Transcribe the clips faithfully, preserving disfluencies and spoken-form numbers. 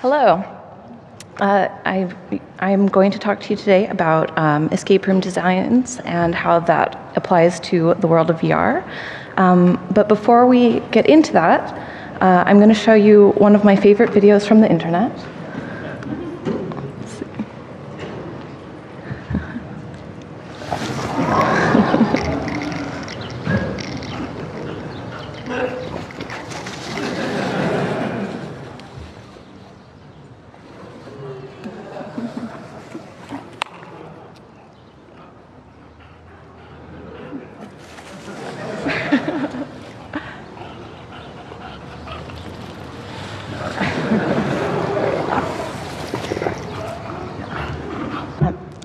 Hello. Uh, I, I'm going to talk to you today about um, escape room designs and how that applies to the world of V R. Um, but before we get into that, uh, I'm going to show you one of my favorite videos from the internet.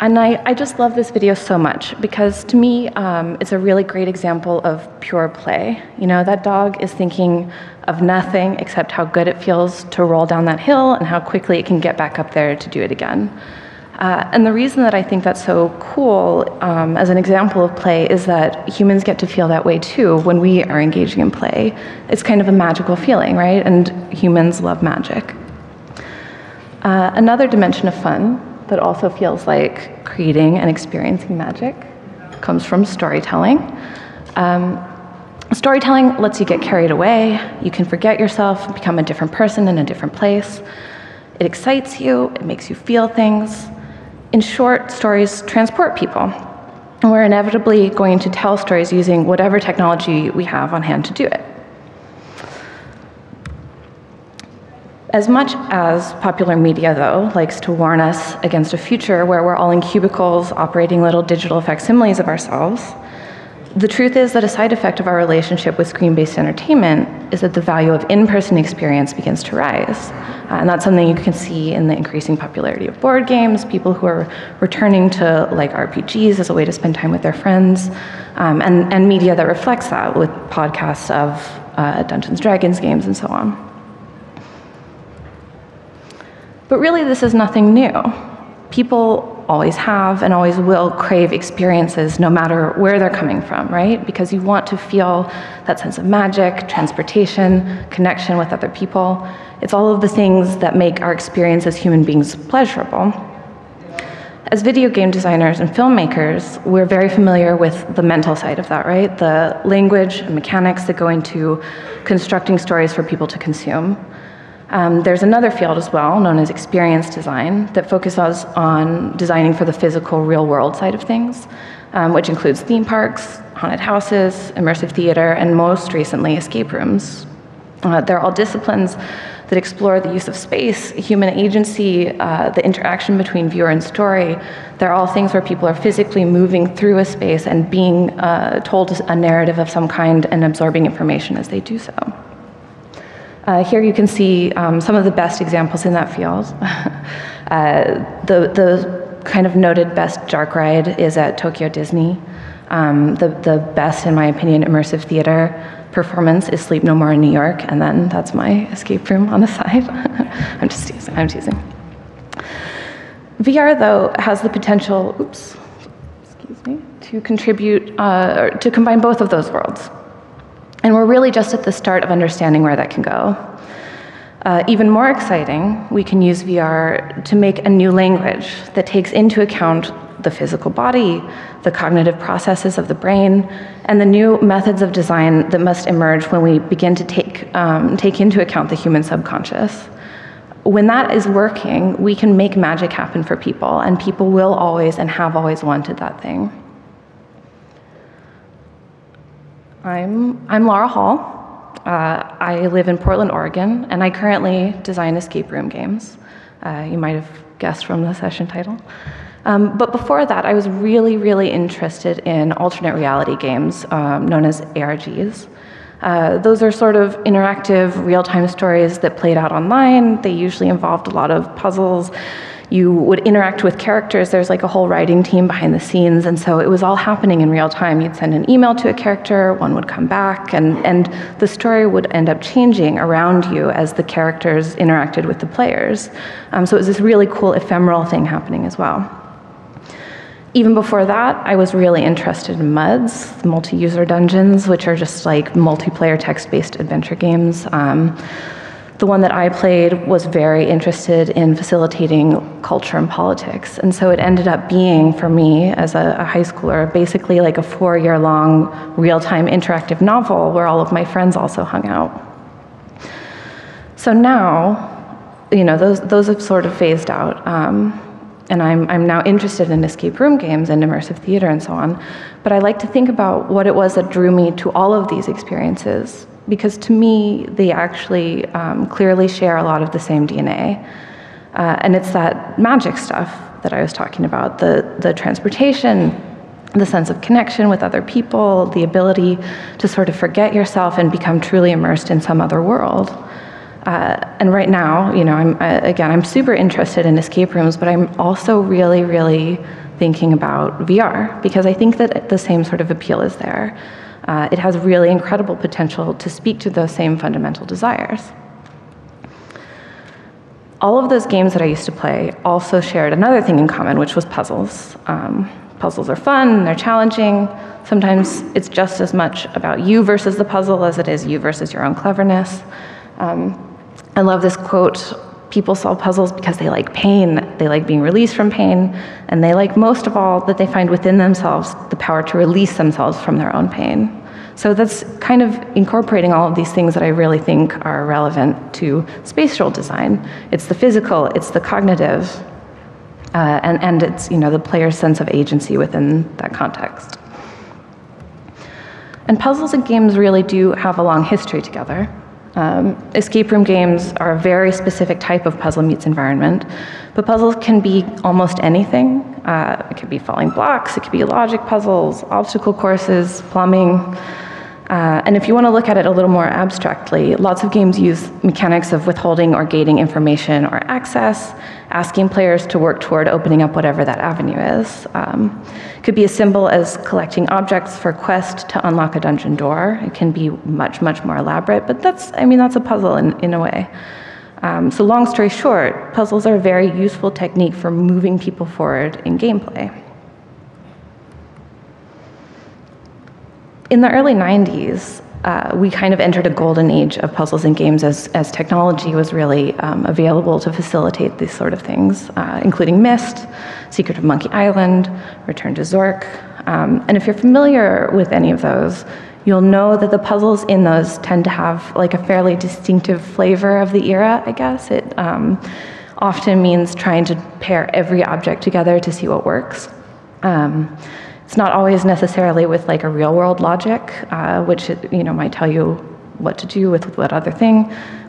And I, I just love this video so much because to me, um, it's a really great example of pure play. You know, that dog is thinking of nothing except how good it feels to roll down that hill and how quickly it can get back up there to do it again. Uh, and the reason that I think that's so cool um, as an example of play is that humans get to feel that way too when we are engaging in play. It's kind of a magical feeling, right? And humans love magic. Uh, another dimension of fun that also feels like creating and experiencing magic comes from storytelling. Um, storytelling lets you get carried away. You can forget yourself and become a different person in a different place. It excites you, it makes you feel things. In short, stories transport people. And we're inevitably going to tell stories using whatever technology we have on hand to do it. As much as popular media, though, likes to warn us against a future where we're all in cubicles operating little digital facsimiles of ourselves, the truth is that a side effect of our relationship with screen-based entertainment is that the value of in-person experience begins to rise. Uh, and that's something you can see in the increasing popularity of board games, people who are returning to like R P Gs as a way to spend time with their friends, um, and, and media that reflects that with podcasts of uh, Dungeons and Dragons games and so on. But really, this is nothing new. People always have and always will crave experiences no matter where they're coming from, right? Because you want to feel that sense of magic, transportation, connection with other people. It's all of the things that make our experience as human beings pleasurable. As video game designers and filmmakers, we're very familiar with the mental side of that, right? The language and mechanics that go into constructing stories for people to consume. Um, there's another field as well, known as experience design, that focuses on designing for the physical, real-world side of things, um, which includes theme parks, haunted houses, immersive theater, and most recently, escape rooms. Uh, they're all disciplines that explore the use of space, human agency, uh, the interaction between viewer and story. They're all things where people are physically moving through a space and being uh, told a narrative of some kind and absorbing information as they do so. Uh, here you can see um, some of the best examples in that field. uh, the, the kind of noted best dark ride is at Tokyo Disney. Um, the, the best, in my opinion, immersive theater performance is Sleep No More in New York, and then that's my escape room on the side. I'm just teasing, I'm teasing. V R, though, has the potential, oops, excuse me, to contribute, uh, or to combine both of those worlds. And we're really just at the start of understanding where that can go. Uh, even more exciting, we can use V R to make a new language that takes into account the physical body, the cognitive processes of the brain, and the new methods of design that must emerge when we begin to take, um, take into account the human subconscious. When that is working, we can make magic happen for people, and people will always and have always wanted that thing. I'm, I'm Laura Hall. Uh, I live in Portland, Oregon, and I currently design escape room games. Uh, you might have guessed from the session title. Um, but before that, I was really, really interested in alternate reality games um, known as A R Gs. Uh, those are sort of interactive, real-time stories that played out online. They usually involved a lot of puzzles. You would interact with characters. There's like a whole writing team behind the scenes, and so it was all happening in real time. You'd send an email to a character, one would come back, and, and the story would end up changing around you as the characters interacted with the players. Um, so it was this really cool ephemeral thing happening as well. Even before that, I was really interested in M U Ds, multi-user dungeons, which are just like multiplayer text-based adventure games. Um, the one that I played was very interested in facilitating culture and politics. And so it ended up being, for me as a, a high schooler, basically like a four-year-long real-time interactive novel where all of my friends also hung out. So now, you know, those those have sort of phased out. Um, and I'm, I'm now interested in escape room games and immersive theater and so on. But I like to think about what it was that drew me to all of these experiences, because to me, they actually um, clearly share a lot of the same D N A. Uh, and it's that magic stuff that I was talking about, the, the transportation, the sense of connection with other people, the ability to sort of forget yourself and become truly immersed in some other world. Uh, and right now, you know, I'm, I, again, I'm super interested in escape rooms, but I'm also really, really thinking about V R, because I think that the same sort of appeal is there. Uh, it has really incredible potential to speak to those same fundamental desires. All of those games that I used to play also shared another thing in common, which was puzzles. Um, puzzles are fun, they're challenging. Sometimes it's just as much about you versus the puzzle as it is you versus your own cleverness. Um, I love this quote, people solve puzzles because they like pain, they like being released from pain, and they like most of all that they find within themselves the power to release themselves from their own pain. So that's kind of incorporating all of these things that I really think are relevant to spatial design. It's the physical, it's the cognitive, uh, and, and it's, you know, the player's sense of agency within that context. And puzzles and games really do have a long history together. Um, escape room games are a very specific type of puzzle meets environment, but puzzles can be almost anything. Uh, it could be falling blocks, it could be logic puzzles, obstacle courses, plumbing. Uh, and if you want to look at it a little more abstractly, lots of games use mechanics of withholding or gating information or access, asking players to work toward opening up whatever that avenue is. Um, it could be as simple as collecting objects for a quest to unlock a dungeon door. It can be much, much more elaborate, but that's, I mean, that's a puzzle in, in a way. Um, so long story short, puzzles are a very useful technique for moving people forward in gameplay. In the early nineties, uh, we kind of entered a golden age of puzzles and games as, as technology was really um, available to facilitate these sort of things, uh, including Myst, Secret of Monkey Island, Return to Zork. Um, and if you're familiar with any of those, you'll know that the puzzles in those tend to have like a fairly distinctive flavor of the era, I guess. It um, often means trying to pair every object together to see what works. Um, It's not always necessarily with like a real-world logic, uh, which you know might tell you what to do with what other thing,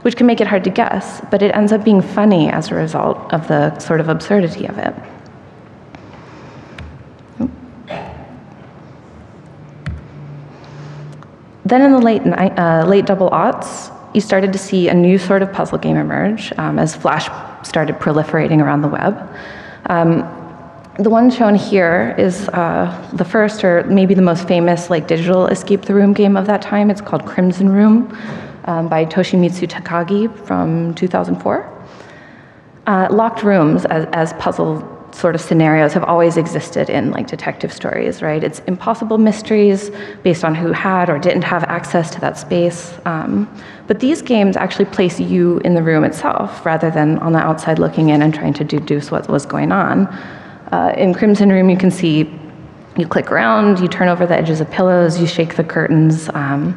which can make it hard to guess, but it ends up being funny as a result of the sort of absurdity of it. Then in the late, uh, late double aughts, you started to see a new sort of puzzle game emerge um, as Flash started proliferating around the web. Um, The one shown here is uh, the first, or maybe the most famous, like digital escape the room game of that time. It's called Crimson Room um, by Toshimitsu Takagi from two thousand four. Uh, locked rooms as, as puzzle sort of scenarios have always existed in like detective stories, right? It's impossible mysteries based on who had or didn't have access to that space. Um, but these games actually place you in the room itself rather than on the outside looking in and trying to deduce what was going on. Uh, in Crimson Room, you can see you click around, you turn over the edges of pillows, you shake the curtains um,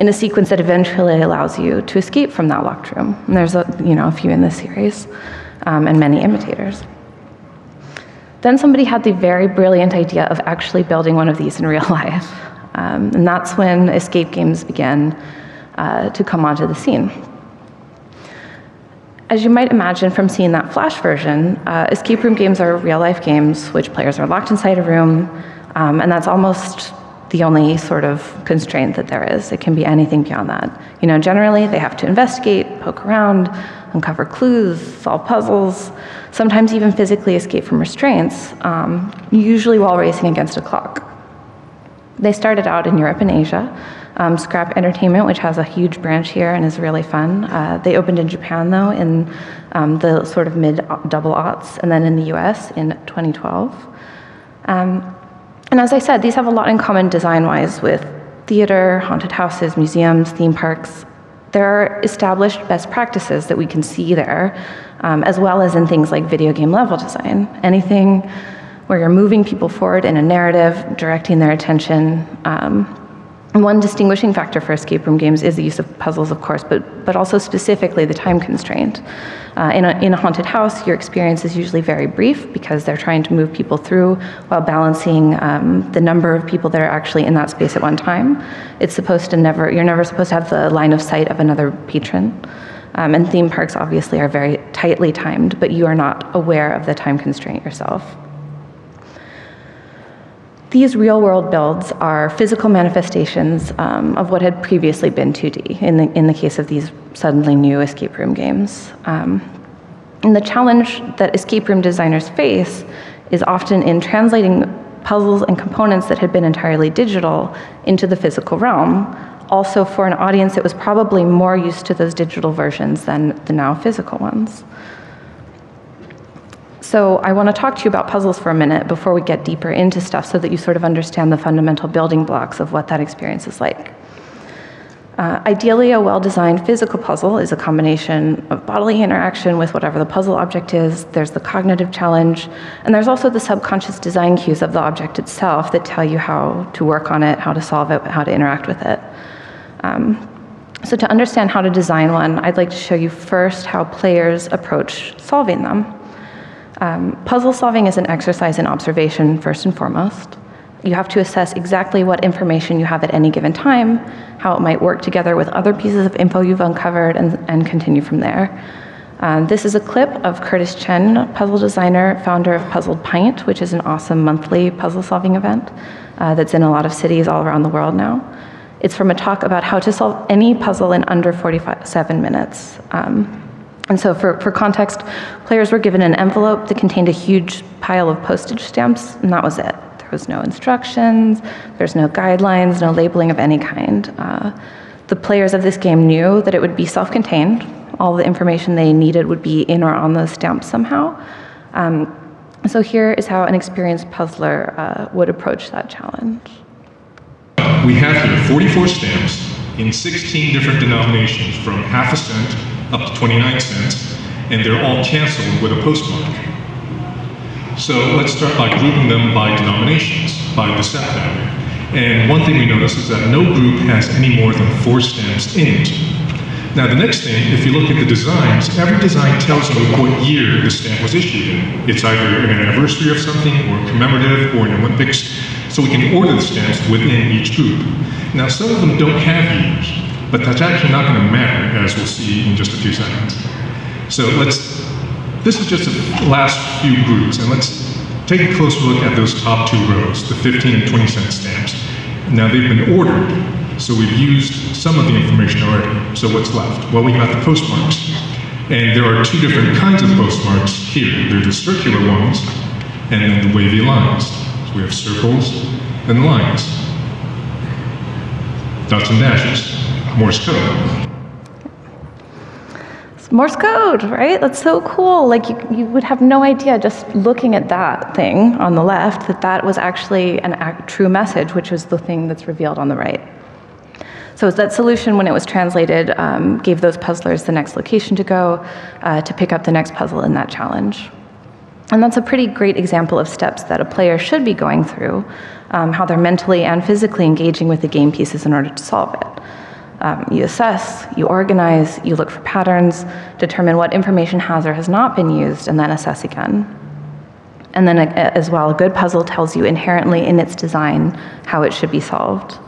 in a sequence that eventually allows you to escape from that locked room. And there's a, you know, a few in this series um, and many imitators. Then somebody had the very brilliant idea of actually building one of these in real life. Um, and that's when escape games began uh, to come onto the scene. As you might imagine from seeing that Flash version, uh, escape room games are real-life games which players are locked inside a room, um, and that's almost the only sort of constraint that there is. It can be anything beyond that. You know, generally, they have to investigate, poke around, uncover clues, solve puzzles, sometimes even physically escape from restraints, um, usually while racing against a clock. They started out in Europe and Asia. Um, Scrap Entertainment, which has a huge branch here and is really fun. Uh, they opened in Japan, though, in um, the sort of mid-double aughts, and then in the U S in twenty twelve. Um, and as I said, these have a lot in common design-wise with theater, haunted houses, museums, theme parks, there are established best practices that we can see there, um, as well as in things like video game level design. Anything where you're moving people forward in a narrative, directing their attention. Um, one distinguishing factor for escape room games is the use of puzzles, of course, but, but also specifically the time constraint. Uh, in, a, in a haunted house, your experience is usually very brief because they're trying to move people through while balancing um, the number of people that are actually in that space at one time. It's supposed to never, you're never supposed to have the line of sight of another patron. Um, and theme parks obviously are very tightly timed, but you are not aware of the time constraint yourself. These real-world builds are physical manifestations um, of what had previously been two D in the, in the case of these suddenly new escape room games. Um, and the challenge that escape room designers face is often in translating puzzles and components that had been entirely digital into the physical realm, also for an audience that was probably more used to those digital versions than the now physical ones. So I want to talk to you about puzzles for a minute before we get deeper into stuff so that you sort of understand the fundamental building blocks of what that experience is like. Uh, ideally, a well-designed physical puzzle is a combination of bodily interaction with whatever the puzzle object is, there's the cognitive challenge, and there's also the subconscious design cues of the object itself that tell you how to work on it, how to solve it, how to interact with it. Um, so to understand how to design one, I'd like to show you first how players approach solving them. Um, puzzle solving is an exercise in observation, first and foremost. You have to assess exactly what information you have at any given time, how it might work together with other pieces of info you've uncovered, and, and continue from there. Um, this is a clip of Curtis Chen, puzzle designer, founder of Puzzled Pint, which is an awesome monthly puzzle solving event uh, that's in a lot of cities all around the world now. It's from a talk about how to solve any puzzle in under forty-seven minutes. Um, And so for, for context, players were given an envelope that contained a huge pile of postage stamps, and that was it. There was no instructions, there's no guidelines, no labeling of any kind. Uh, the players of this game knew that it would be self-contained. All the information they needed would be in or on those stamps somehow. Um, so here is how an experienced puzzler uh, would approach that challenge. We have here forty-four stamps in sixteen different denominations from half a cent up to twenty-nine cents, and they're all canceled with a postmark. So let's start by grouping them by denominations, by the step value. And one thing we notice is that no group has any more than four stamps in it. Now the next thing, if you look at the designs, every design tells you what year the stamp was issued in. It's either an anniversary of something, or commemorative, or an Olympics, so we can order the stamps within each group. Now some of them don't have years, but that's actually not going to matter, as we'll see in just a few seconds. So let's, this is just the last few groups, and let's take a closer look at those top two rows, the fifteen and twenty cent stamps. Now they've been ordered, so we've used some of the information already. So what's left? Well, we got the postmarks. And there are two different kinds of postmarks here. They're the circular ones, and then the wavy lines. So we have circles and lines, dots and dashes. Morse code. It's Morse code, right? That's so cool. Like you, you would have no idea just looking at that thing on the left that that was actually an act, true message, which is the thing that's revealed on the right. So that solution, when it was translated, um, gave those puzzlers the next location to go uh, to pick up the next puzzle in that challenge. And that's a pretty great example of steps that a player should be going through, um, how they're mentally and physically engaging with the game pieces in order to solve it. Um, you assess, you organize, you look for patterns, determine what information has or has not been used, and then assess again. And then a, a, as well, a good puzzle tells you inherently in its design how it should be solved.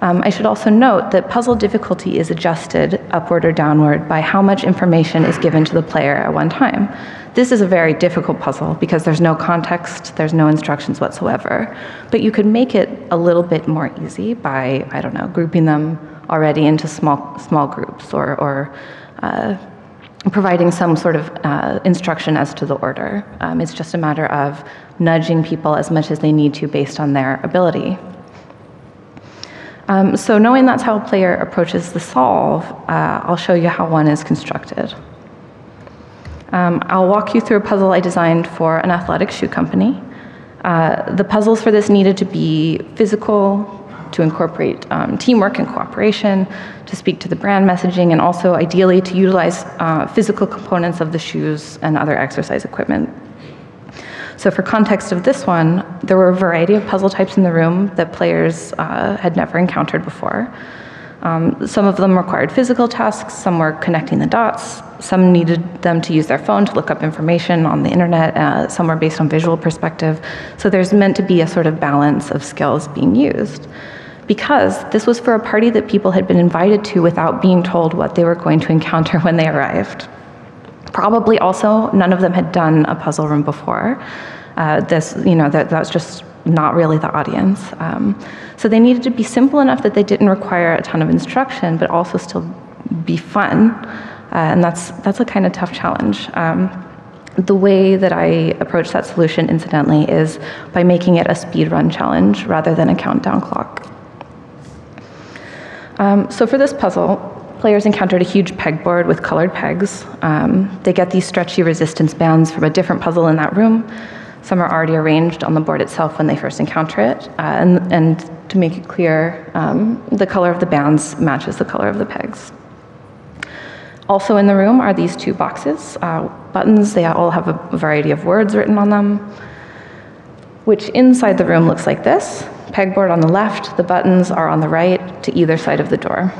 Um, I should also note that puzzle difficulty is adjusted upward or downward by how much information is given to the player at one time. This is a very difficult puzzle because there's no context, there's no instructions whatsoever. But you could make it a little bit more easy by, I don't know, grouping them already into small small groups, or, or uh, providing some sort of uh, instruction as to the order. Um, it's just a matter of nudging people as much as they need to based on their ability. Um, so knowing that's how a player approaches the solve, uh, I'll show you how one is constructed. Um, I'll walk you through a puzzle I designed for an athletic shoe company. Uh, the puzzles for this needed to be physical, to incorporate um, teamwork and cooperation, to speak to the brand messaging, and also ideally to utilize uh, physical components of the shoes and other exercise equipment. So for context of this one, there were a variety of puzzle types in the room that players uh, had never encountered before. Um, some of them required physical tasks, some were connecting the dots, some needed them to use their phone to look up information on the internet, uh, some were based on visual perspective. So there's meant to be a sort of balance of skills being used. Because this was for a party that people had been invited to without being told what they were going to encounter when they arrived. Probably also, none of them had done a puzzle room before. Uh, this, you know, that, that was just not really the audience. Um, so they needed to be simple enough that they didn't require a ton of instruction, but also still be fun. Uh, and that's, that's a kind of tough challenge. Um, the way that I approach that solution, incidentally, is by making it a speed run challenge rather than a countdown clock. Um, so for this puzzle, players encountered a huge pegboard with colored pegs. Um, they get these stretchy resistance bands from a different puzzle in that room. Some are already arranged on the board itself when they first encounter it. Uh, and, and to make it clear, um, the color of the bands matches the color of the pegs. Also in the room are these two boxes, uh, buttons. They all have a variety of words written on them, which inside the room looks like this. Pegboard on the left, the buttons are on the right to either side of the door.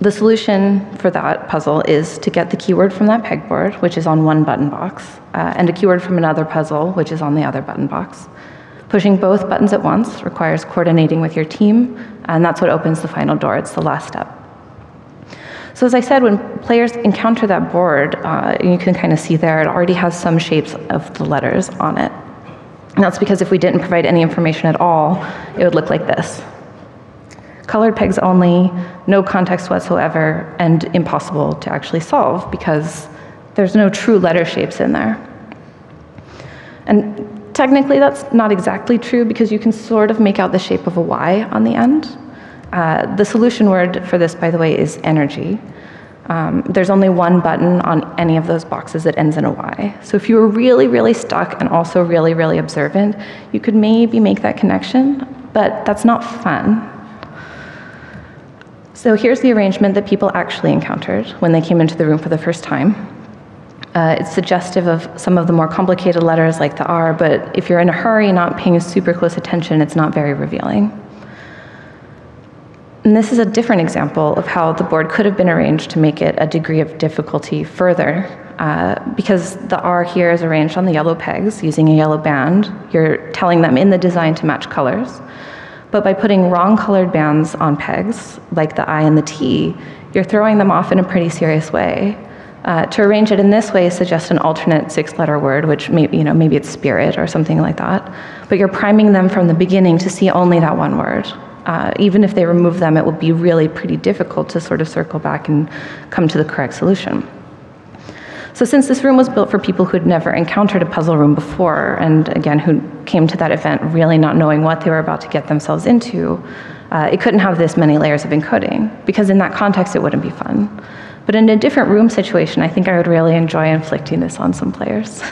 The solution for that puzzle is to get the keyword from that pegboard, which is on one button box, uh, and a keyword from another puzzle, which is on the other button box. Pushing both buttons at once requires coordinating with your team, and that's what opens the final door. It's the last step. So as I said, when players encounter that board, uh, you can kind of see there, it already has some shapes of the letters on it. And that's because if we didn't provide any information at all, it would look like this. Colored pegs only, no context whatsoever, and impossible to actually solve because there's no true letter shapes in there. And technically that's not exactly true because you can sort of make out the shape of a Y on the end. Uh, the solution word for this, by the way, is energy. Um, there's only one button on any of those boxes that ends in a Y. So if you were really, really stuck and also really, really observant, you could maybe make that connection, but that's not fun. So here's the arrangement that people actually encountered when they came into the room for the first time. Uh, it's suggestive of some of the more complicated letters like the R, but if you're in a hurry, not paying super close attention, it's not very revealing. And this is a different example of how the board could have been arranged to make it a degree of difficulty further, uh, because the R here is arranged on the yellow pegs using a yellow band. You're telling them in the design to match colors. But by putting wrong colored bands on pegs, like the I and the T, you're throwing them off in a pretty serious way. Uh, to arrange it in this way suggests an alternate six-letter word, which may, you know, maybe it's spirit or something like that. But you're priming them from the beginning to see only that one word. Uh, even if they remove them, it would be really pretty difficult to sort of circle back and come to the correct solution. So since this room was built for people who had never encountered a puzzle room before, and again, who came to that event really not knowing what they were about to get themselves into, uh, it couldn't have this many layers of encoding, because in that context, it wouldn't be fun. But in a different room situation, I think I would really enjoy inflicting this on some players.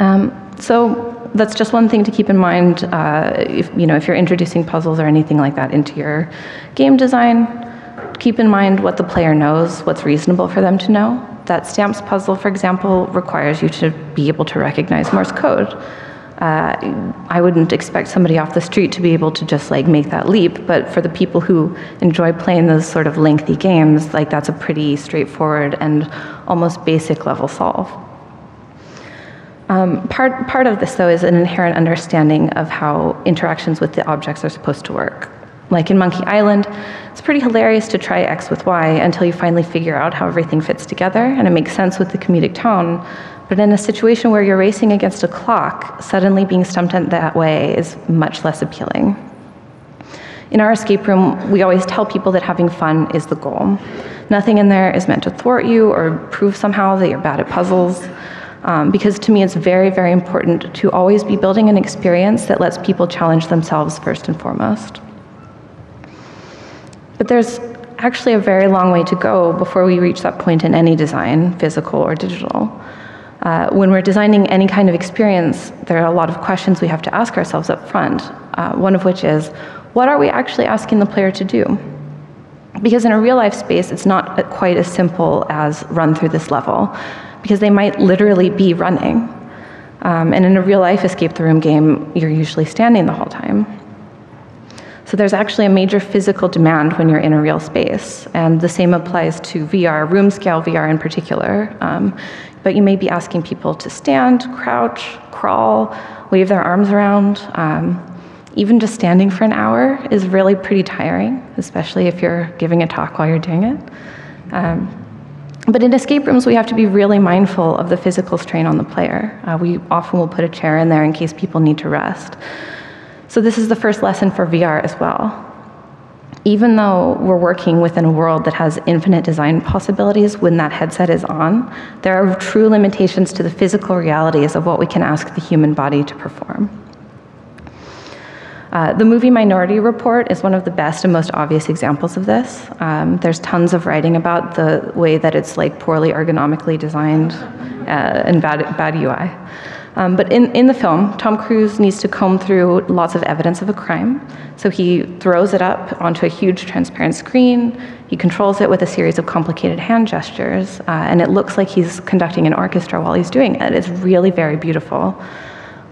um, so that's just one thing to keep in mind uh, if, you know, if you're introducing puzzles or anything like that into your game design. Keep in mind what the player knows, what's reasonable for them to know. That stamps puzzle, for example, requires you to be able to recognize Morse code. Uh, I wouldn't expect somebody off the street to be able to just like make that leap, but for the people who enjoy playing those sort of lengthy games, like that's a pretty straightforward and almost basic level solve. Um, part, part of this, though, is an inherent understanding of how interactions with the objects are supposed to work. Like in Monkey Island, it's pretty hilarious to try X with Y until you finally figure out how everything fits together and it makes sense with the comedic tone. But in a situation where you're racing against a clock, suddenly being stumped that way is much less appealing. In our escape room, we always tell people that having fun is the goal. Nothing in there is meant to thwart you or prove somehow that you're bad at puzzles. Um, because to me, it's very, very important to always be building an experience that lets people challenge themselves first and foremost. But there's actually a very long way to go before we reach that point in any design, physical or digital. Uh, when we're designing any kind of experience, there are a lot of questions we have to ask ourselves up front. uh, one of which is, what are we actually asking the player to do? Because in a real life space, it's not quite as simple as run through this level, because they might literally be running. Um, and in a real life escape the room game, you're usually standing the whole time. So there's actually a major physical demand when you're in a real space, and the same applies to V R, room scale V R in particular. Um, but you may be asking people to stand, crouch, crawl, wave their arms around. Um, even just standing for an hour is really pretty tiring, especially if you're giving a talk while you're doing it. Um, But in escape rooms, we have to be really mindful of the physical strain on the player. Uh, we often will put a chair in there in case people need to rest. So this is the first lesson for V R as well. Even though we're working within a world that has infinite design possibilities when that headset is on, there are true limitations to the physical realities of what we can ask the human body to perform. Uh, the movie Minority Report is one of the best and most obvious examples of this. Um, there's tons of writing about the way that it's like poorly ergonomically designed uh, and bad, bad U I. Um, but in, in the film, Tom Cruise needs to comb through lots of evidence of a crime. So he throws it up onto a huge transparent screen. He controls it with a series of complicated hand gestures. Uh, and it looks like he's conducting an orchestra while he's doing it. It's really very beautiful.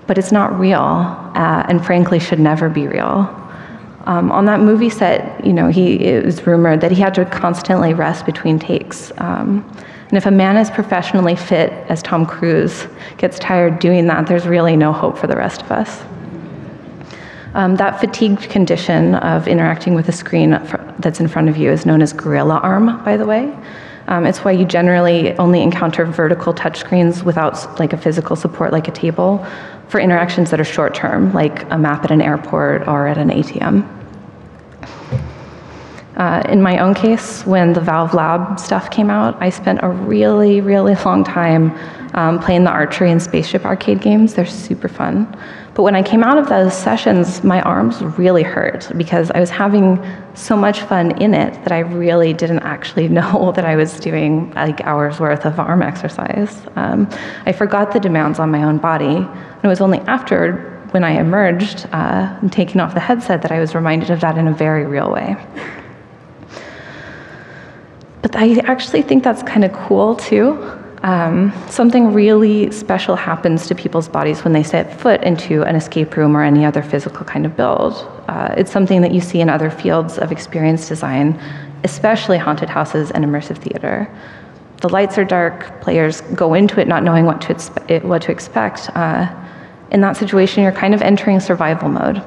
But it's not real, uh, and frankly should never be real. Um, on that movie set, you know, he, it was rumored that he had to constantly rest between takes. Um, and if a man as professionally fit as Tom Cruise gets tired doing that, there's really no hope for the rest of us. Um, that fatigued condition of interacting with a screen that's in front of you is known as gorilla arm, by the way. Um, it's why you generally only encounter vertical touchscreens without like a physical support like a table for interactions that are short term, like a map at an airport or at an A T M. Uh, in my own case, when the Valve Lab stuff came out, I spent a really, really long time um, playing the archery and spaceship arcade games. They're super fun. But when I came out of those sessions, my arms really hurt because I was having so much fun in it that I really didn't actually know that I was doing like hours worth of arm exercise. Um, I forgot the demands on my own body, and it was only after when I emerged uh, and taking off the headset that I was reminded of that in a very real way. But I actually think that's kind of cool too. Um, something really special happens to people's bodies when they set foot into an escape room or any other physical kind of build. Uh, it's something that you see in other fields of experience design, especially haunted houses and immersive theater. The lights are dark, players go into it not knowing what to, expe- what to expect. Uh, in that situation, you're kind of entering survival mode.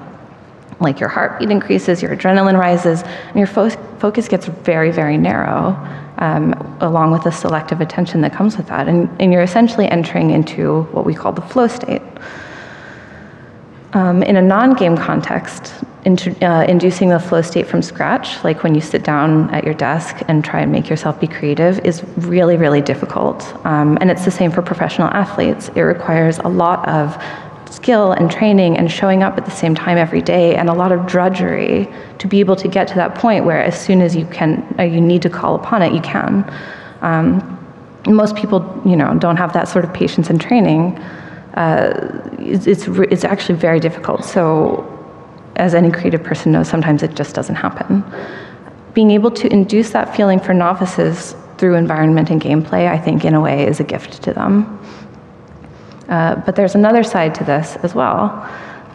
Like your heartbeat increases, your adrenaline rises, and your fo- focus gets very, very narrow, um, along with the selective attention that comes with that. And, and you're essentially entering into what we call the flow state. Um, in a non-game context, inter- uh, inducing the flow state from scratch, like when you sit down at your desk and try and make yourself be creative, is really, really difficult. Um, and it's the same for professional athletes. It requires a lot of skill and training and showing up at the same time every day and a lot of drudgery to be able to get to that point where as soon as you can, or you need to call upon it, you can. Um, most people, you know, don't have that sort of patience and training. Uh, it's, it's, it's actually very difficult. So as any creative person knows, sometimes it just doesn't happen. Being able to induce that feeling for novices through environment and gameplay, I think in a way is a gift to them. Uh, but there's another side to this as well.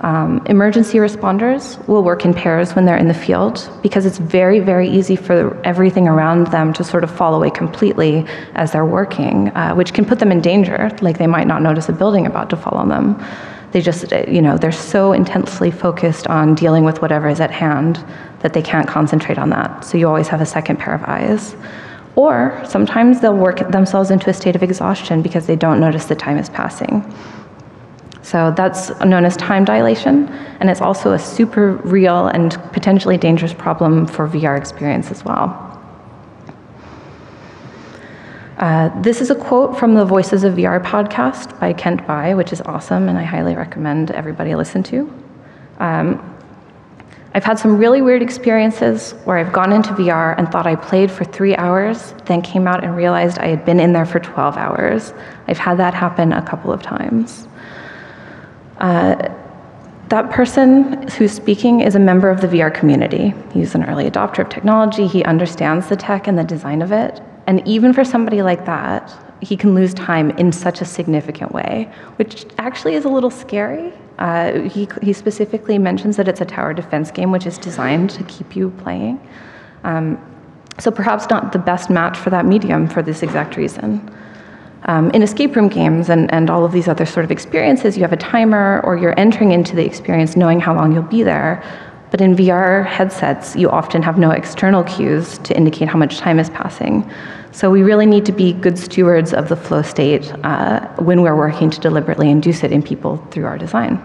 Um, emergency responders will work in pairs when they're in the field because it's very, very easy for everything around them to sort of fall away completely as they're working, uh, which can put them in danger. Like they might not notice a building about to fall on them. They just, you know, they're so intensely focused on dealing with whatever is at hand that they can't concentrate on that. So you always have a second pair of eyes. Or sometimes they'll work themselves into a state of exhaustion because they don't notice the time is passing. So that's known as time dilation, and it's also a super real and potentially dangerous problem for V R experience as well. Uh, this is a quote from the Voices of V R podcast by Kent Bye, which is awesome, and I highly recommend everybody listen to. Um, I've had some really weird experiences where I've gone into V R and thought I played for three hours, then came out and realized I had been in there for twelve hours. I've had that happen a couple of times. Uh, That person who's speaking is a member of the V R community. He's an early adopter of technology. He understands the tech and the design of it. And even for somebody like that, he can lose time in such a significant way, which actually is a little scary. Uh, he, he specifically mentions that it's a tower defense game, which is designed to keep you playing. Um, so perhaps not the best match for that medium for this exact reason. Um, in escape room games and, and all of these other sort of experiences, you have a timer or you're entering into the experience knowing how long you'll be there. But in V R headsets, you often have no external cues to indicate how much time is passing. So we really need to be good stewards of the flow state uh, when we're working to deliberately induce it in people through our design.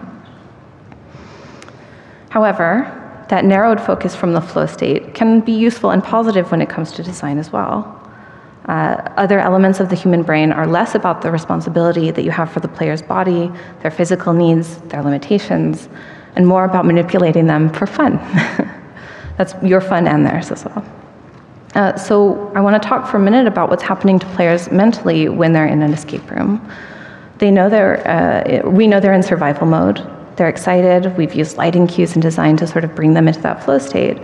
However, that narrowed focus from the flow state can be useful and positive when it comes to design as well. Uh, other elements of the human brain are less about the responsibility that you have for the player's body, their physical needs, their limitations, and more about manipulating them for fun. That's your fun and theirs as well. Uh, so I want to talk for a minute about what's happening to players mentally when they're in an escape room. They know they're, uh, we know they're in survival mode. They're excited. We've used lighting cues and design to sort of bring them into that flow state.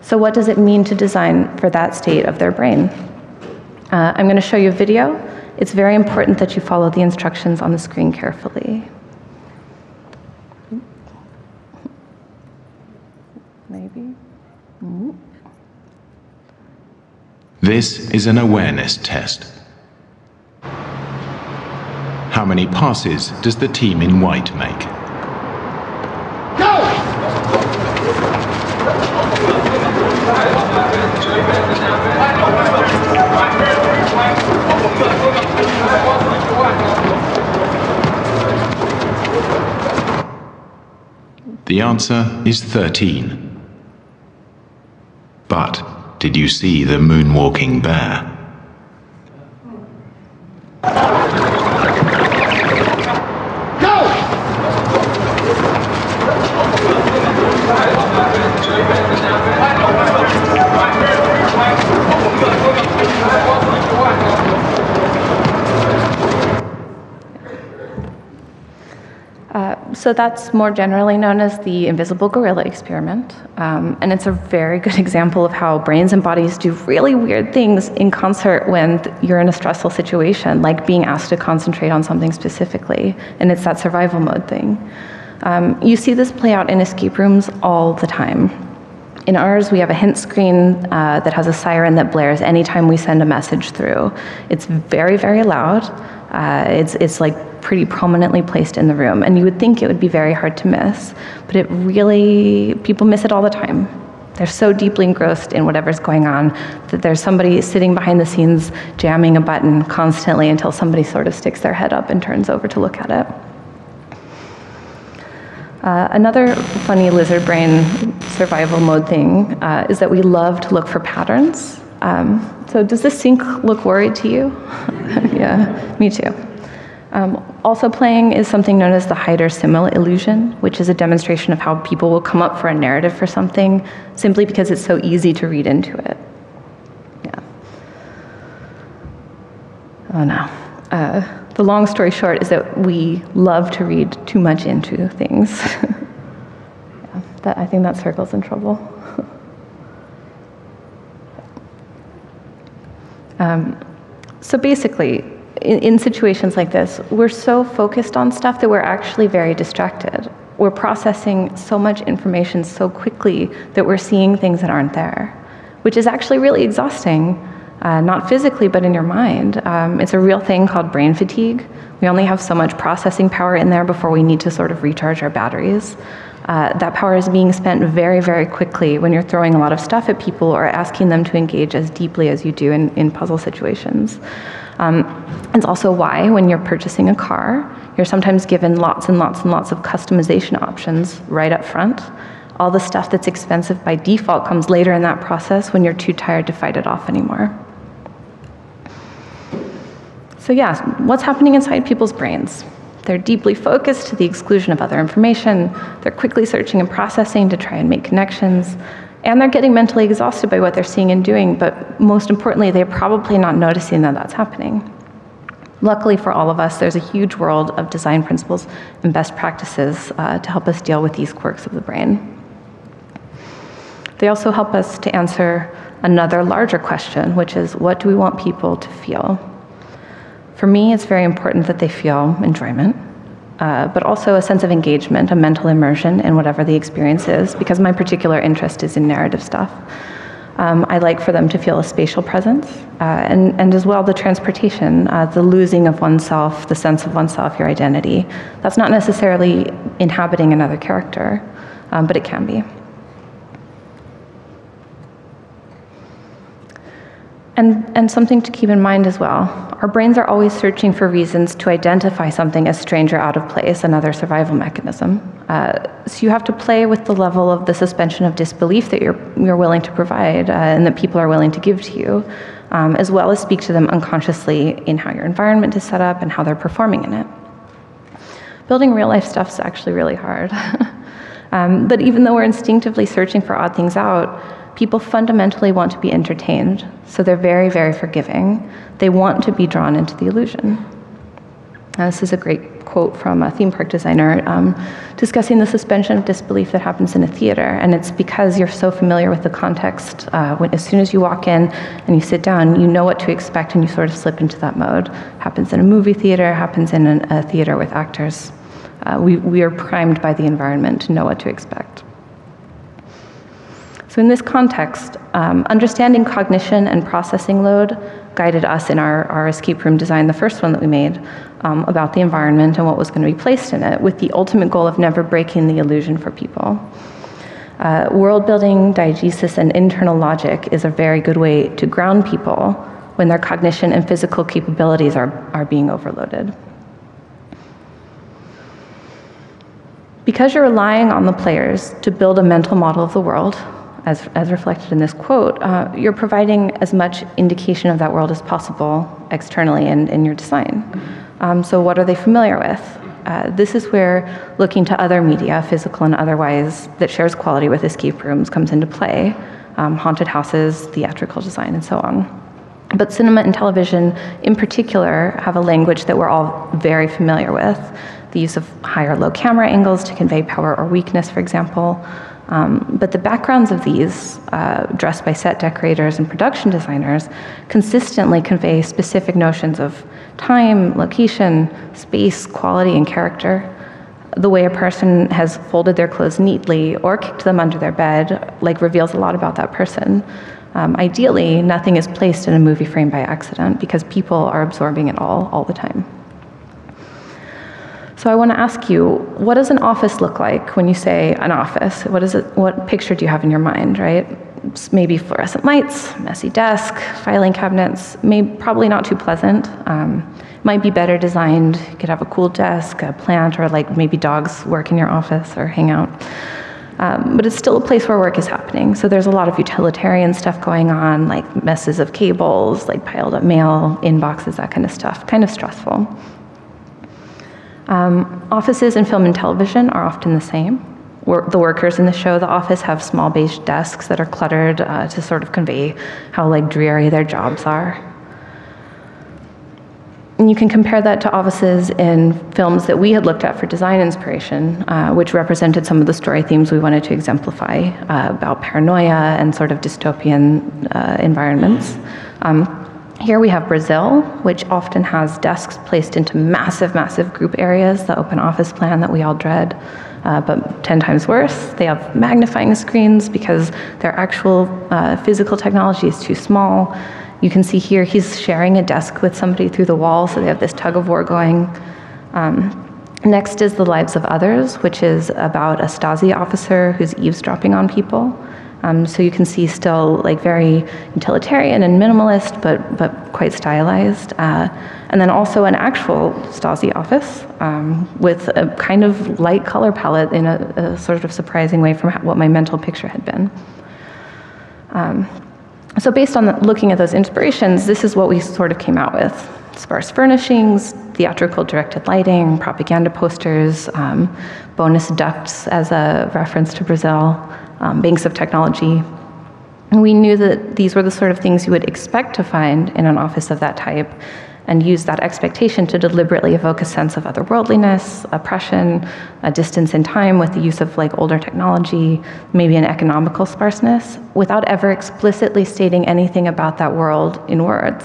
So what does it mean to design for that state of their brain? Uh, I'm going to show you a video. It's very important that you follow the instructions on the screen carefully. Maybe. Mm-hmm. This is an awareness test. How many passes does the team in white make? The answer is thirteen. But did you see the moonwalking bear? Go! Uh, so that's more generally known as the invisible gorilla experiment. Um, and it's a very good example of how brains and bodies do really weird things in concert when you're in a stressful situation, like being asked to concentrate on something specifically. And it's that survival mode thing. Um, you see this play out in escape rooms all the time. In ours, we have a hint screen uh, that has a siren that blares anytime we send a message through. It's very, very loud. Uh, it's, it's like pretty prominently placed in the room, and you would think it would be very hard to miss, but it really, people miss it all the time. They're so deeply engrossed in whatever's going on that there's somebody sitting behind the scenes jamming a button constantly until somebody sort of sticks their head up and turns over to look at it. Uh, another funny lizard brain survival mode thing uh, is that we love to look for patterns. Um, so does this sink look worried to you? Yeah, me too. Um, also playing is something known as the hide-or-simile illusion, which is a demonstration of how people will come up for a narrative for something simply because it's so easy to read into it. Yeah. Oh no. Uh, the long story short is that we love to read too much into things. Yeah, that, I think that circle's in trouble. um, so basically, in situations like this, we're so focused on stuff that we're actually very distracted. We're processing so much information so quickly that we're seeing things that aren't there, which is actually really exhausting, uh, not physically, but in your mind. Um, it's a real thing called brain fatigue. We only have so much processing power in there before we need to sort of recharge our batteries. Uh, that power is being spent very, very quickly when you're throwing a lot of stuff at people or asking them to engage as deeply as you do in, in puzzle situations. Um, it's also why, when you're purchasing a car, you're sometimes given lots and lots and lots of customization options right up front. All the stuff that's expensive by default comes later in that process when you're too tired to fight it off anymore. So yeah, what's happening inside people's brains? They're deeply focused to the exclusion of other information. They're quickly searching and processing to try and make connections. And they're getting mentally exhausted by what they're seeing and doing, but most importantly, they're probably not noticing that that's happening. Luckily for all of us, there's a huge world of design principles and best practices uh, to help us deal with these quirks of the brain. They also help us to answer another larger question, which is, what do we want people to feel? For me, it's very important that they feel enjoyment, uh, but also a sense of engagement, a mental immersion in whatever the experience is, because my particular interest is in narrative stuff. Um, I like for them to feel a spatial presence, uh, and, and as well the transportation, uh, the losing of oneself, the sense of oneself, your identity. That's not necessarily inhabiting another character, um, but it can be. And, and something to keep in mind as well, our brains are always searching for reasons to identify something as strange or out of place, another survival mechanism. Uh, so you have to play with the level of the suspension of disbelief that you're, you're willing to provide uh, and that people are willing to give to you, um, as well as speak to them unconsciously in how your environment is set up and how they're performing in it. Building real life stuff's actually really hard. um, but even though we're instinctively searching for odd things out, people fundamentally want to be entertained, so they're very, very forgiving. They want to be drawn into the illusion. Now, this is a great quote from a theme park designer um, discussing the suspension of disbelief that happens in a theater, and it's because you're so familiar with the context. Uh, when, as soon as you walk in and you sit down, you know what to expect, and you sort of slip into that mode. Happens in a movie theater, happens in an, a theater with actors. Uh, we, we are primed by the environment to know what to expect. So in this context, um, understanding cognition and processing load guided us in our, our escape room design, the first one that we made, um, about the environment and what was going to be placed in it, with the ultimate goal of never breaking the illusion for people. Uh, world building, diegesis, and internal logic is a very good way to ground people when their cognition and physical capabilities are, are being overloaded. Because you're relying on the players to build a mental model of the world, As, as reflected in this quote, uh, you're providing as much indication of that world as possible externally in, in your design. Um, so what are they familiar with? Uh, this is where looking to other media, physical and otherwise, that shares quality with escape rooms comes into play. Um, haunted houses, theatrical design, and so on. But cinema and television in particular have a language that we're all very familiar with. The use of high or low camera angles to convey power or weakness, for example. Um, but the backgrounds of these, uh, dressed by set decorators and production designers, consistently convey specific notions of time, location, space, quality, and character. The way a person has folded their clothes neatly or kicked them under their bed, like, reveals a lot about that person. Um, ideally, nothing is placed in a movie frame by accident because people are absorbing it all, all the time. So I want to ask you, what does an office look like when you say an office? What is it? What picture do you have in your mind, right? It's maybe fluorescent lights, messy desk, filing cabinets, maybe, probably not too pleasant. Um, might be better designed. You could have a cool desk, a plant, or like maybe dogs work in your office or hang out. Um, but it's still a place where work is happening. So there's a lot of utilitarian stuff going on, like messes of cables, like piled up mail, inboxes, that kind of stuff. Kind of stressful. Um, offices in film and television are often the same. Wor the workers in the show, The Office, have small beige desks that are cluttered uh, to sort of convey how like dreary their jobs are. And you can compare that to offices in films that we had looked at for design inspiration, uh, which represented some of the story themes we wanted to exemplify uh, about paranoia and sort of dystopian uh, environments. Um, Here we have Brazil, which often has desks placed into massive, massive group areas, the open office plan that we all dread, uh, but ten times worse. They have magnifying screens because their actual uh, physical technology is too small. You can see here he's sharing a desk with somebody through the wall, so they have this tug of war going. Um, next is the Lives of Others, which is about a Stasi officer who's eavesdropping on people. Um, so you can see still like very utilitarian and minimalist, but, but quite stylized. Uh, and then also an actual Stasi office um, with a kind of light color palette in a, a sort of surprising way from what my mental picture had been. Um, so based on the, looking at those inspirations, this is what we sort of came out with. Sparse furnishings, theatrical directed lighting, propaganda posters, um, bonus ducts as a reference to Brazil. Um, banks of technology. And we knew that these were the sort of things you would expect to find in an office of that type, and use that expectation to deliberately evoke a sense of otherworldliness, oppression, a distance in time with the use of like older technology, maybe an economical sparseness, without ever explicitly stating anything about that world in words.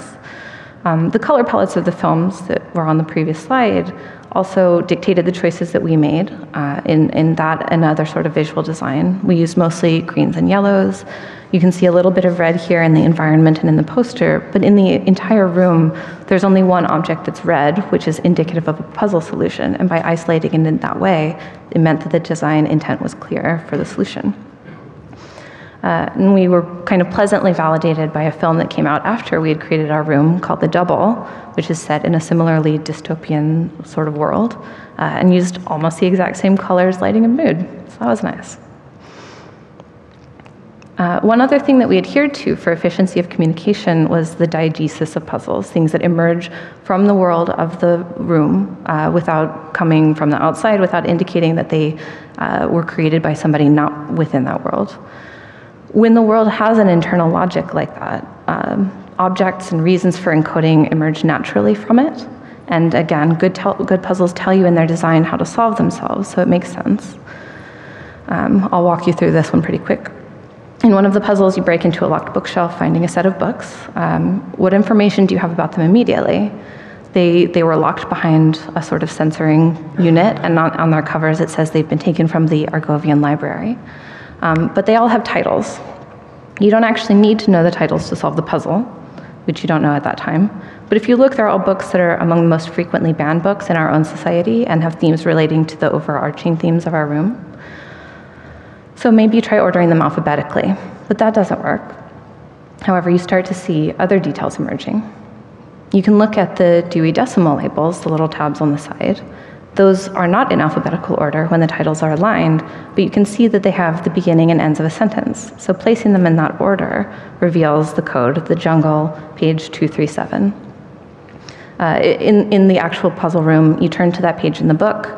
Um, the color palettes of the films that were on the previous slide also dictated the choices that we made uh, in, in that and other sort of visual design. We used mostly greens and yellows. You can see a little bit of red here in the environment and in the poster, but in the entire room, there's only one object that's red, which is indicative of a puzzle solution. And by isolating it in that way, it meant that the design intent was clear for the solution. Uh, and we were kind of pleasantly validated by a film that came out after we had created our room called The Double, which is set in a similarly dystopian sort of world, uh, and used almost the exact same colors, lighting, and mood. So that was nice. Uh, one other thing that we adhered to for efficiency of communication was the diegesis of puzzles, things that emerge from the world of the room uh, without coming from the outside, without indicating that they uh, were created by somebody not within that world. When the world has an internal logic like that, um, objects and reasons for encoding emerge naturally from it. And again, good, good puzzles tell you in their design how to solve themselves, so it makes sense. Um, I'll walk you through this one pretty quick. In one of the puzzles, you break into a locked bookshelf, finding a set of books. Um, what information do you have about them immediately? They, they were locked behind a sort of censoring unit, and on, on their covers it says they've been taken from the Argovian library. Um, but they all have titles. You don't actually need to know the titles to solve the puzzle, which you don't know at that time. But if you look, they're all books that are among the most frequently banned books in our own society and have themes relating to the overarching themes of our room. So maybe you try ordering them alphabetically, but that doesn't work. However, you start to see other details emerging. You can look at the Dewey Decimal labels, the little tabs on the side. Those are not in alphabetical order when the titles are aligned, but you can see that they have the beginning and ends of a sentence. So placing them in that order reveals the code, the jungle, page two three seven. Uh, in, in the actual puzzle room, you turn to that page in the book, uh,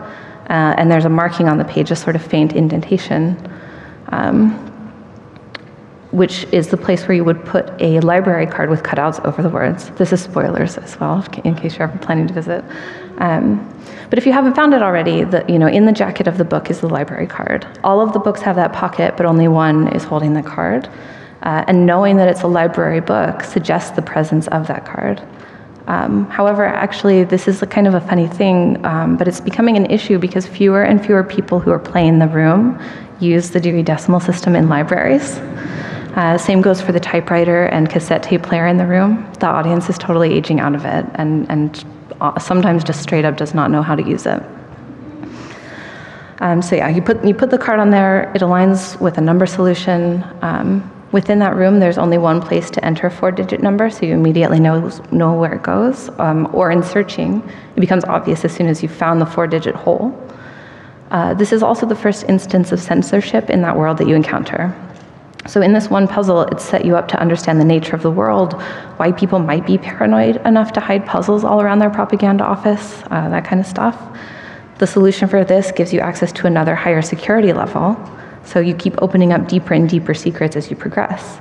and there's a marking on the page, a sort of faint indentation, um, which is the place where you would put a library card with cutouts over the words. This is spoilers as well, in case you're ever planning to visit. Um, but if you haven't found it already, the, you know, in the jacket of the book is the library card. All of the books have that pocket, but only one is holding the card. Uh, and knowing that it's a library book suggests the presence of that card. Um, however, actually, this is a kind of a funny thing, um, but it's becoming an issue because fewer and fewer people who are playing the room use the Dewey Decimal System in libraries. Uh, same goes for the typewriter and cassette tape player in the room. The audience is totally aging out of it and, and sometimes just straight up does not know how to use it. Um, so yeah, you put, you put the card on there, it aligns with a number solution. Um, within that room, there's only one place to enter a four digit number, so you immediately know, know where it goes. Um, or in searching, it becomes obvious as soon as you've found the four digit hole. Uh, this is also the first instance of censorship in that world that you encounter. So in this one puzzle, it set you up to understand the nature of the world, why people might be paranoid enough to hide puzzles all around their propaganda office, uh, that kind of stuff. The solution for this gives you access to another higher security level, so you keep opening up deeper and deeper secrets as you progress.